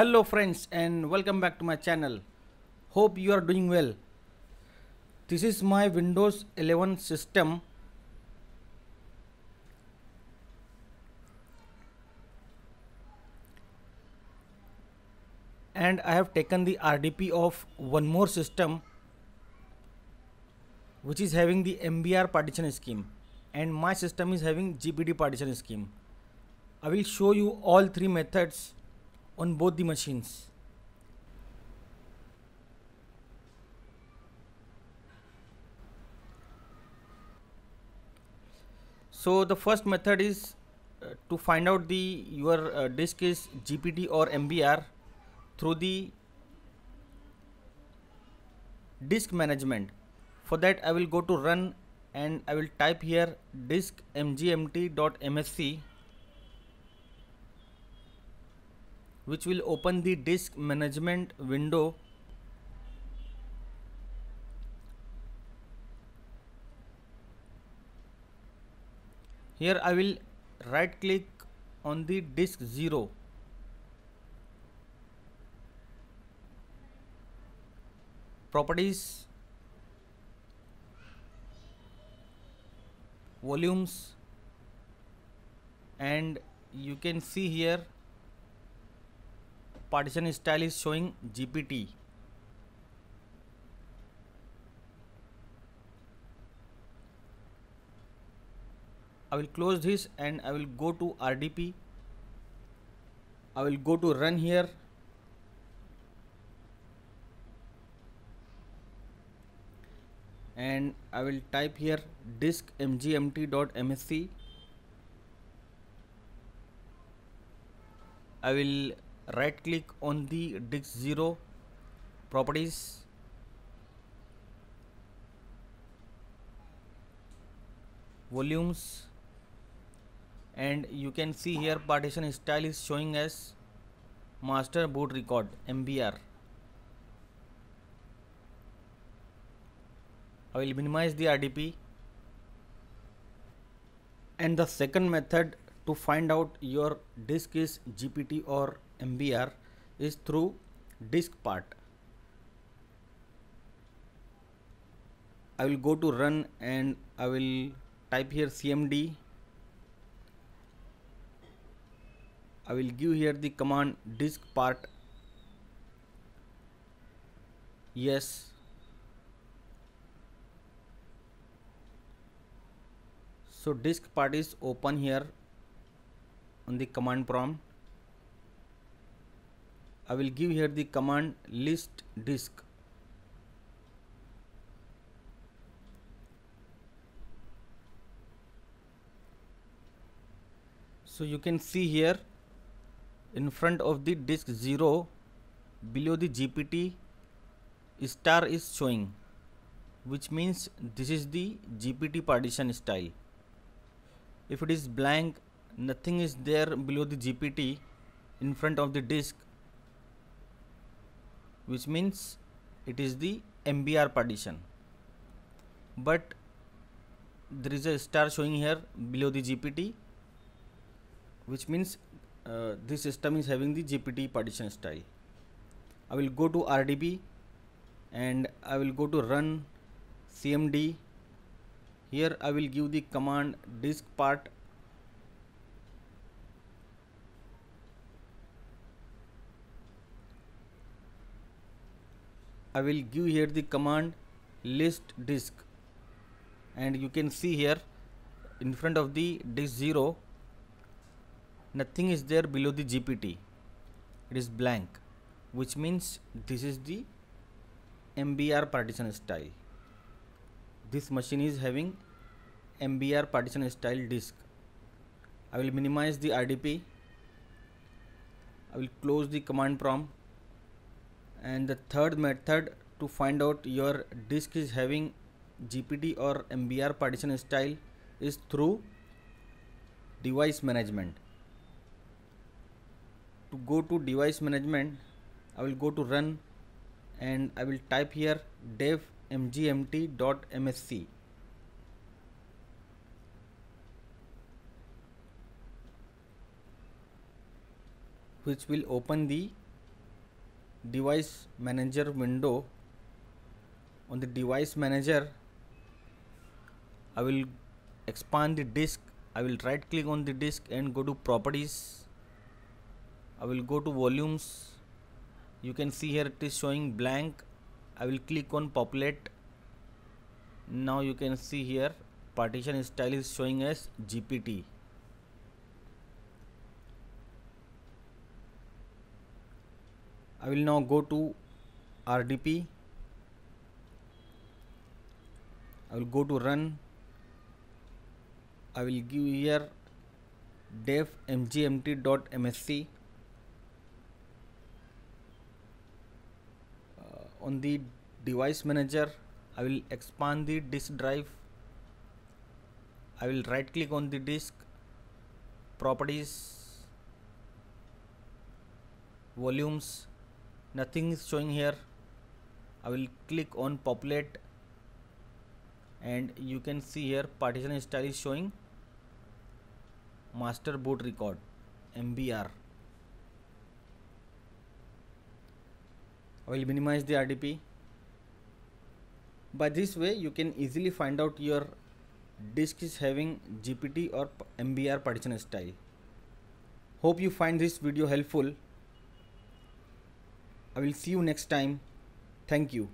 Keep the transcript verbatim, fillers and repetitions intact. Hello friends, and welcome back to my channel. Hope you are doing well. This is my Windows eleven system. And I have taken the R D P of one more system which is having the M B R partition scheme, and my system is having G P T partition scheme. I will show you all three methods on both the machines. So the first method is uh, to find out the your uh, disk is G P T or M B R through the disk management. For that I will go to run and I will type here disk mgmt.msc, which will open the disk management window. Here I will right click on the disk zero. Properties, volumes, and you can see here partition style is showing G P T. I will close this and I will go to R D P. I will go to run here. And I will type here disk mgmt.msc. I will right click on the disk zero, properties, volumes, and you can see here partition style is showing as master boot record M B R. I will minimize the R D P. And the second method to find out your disk is G P T or M B R is through diskpart. I will go to run and I will type here C M D. I will give here the command diskpart. Yes. So diskpart is open here on the command prompt. I will give here the command list disk. So you can see here in front of the disk zero, below the G P T, star is showing, which means this is the G P T partition style. If it is blank, nothing is there below the G P T in front of the disk, which means it is the M B R partition, but there is a star showing here below the G P T, which means uh, this system is having the G P T partition style. I will go to R D P and I will go to run C M D. Here I will give the command diskpart. I will give here the command list disk, and you can see here in front of the disk zero, nothing is there below the G P T. It is blank, which means this is the M B R partition style. This machine is having M B R partition style disk. I will minimize the R D P. I will close the command prompt. And the third method to find out your disk is having G P T or M B R partition style is through device management. To go to device management, I will go to run and I will type here dev mgmt.msc. which will open the device manager window. On the device manager, I will expand the disk. I will right click on the disk and go to properties. I will go to volumes. You can see here it is showing blank. I will click on populate. Now you can see here partition style is showing as G P T. I will now go to R D P. I will go to run. I will give here def m g m t dot m s c. uh, on the device manager, I will expand the disk drive. I will right click on the disk, properties, volumes. Nothing is showing here. I will click on populate and you can see here partition style is showing master boot record M B R. I will minimize the R D P. By this way you can easily find out your disk is having G P T or M B R partition style. Hope you find this video helpful. I will see you next time. Thank you.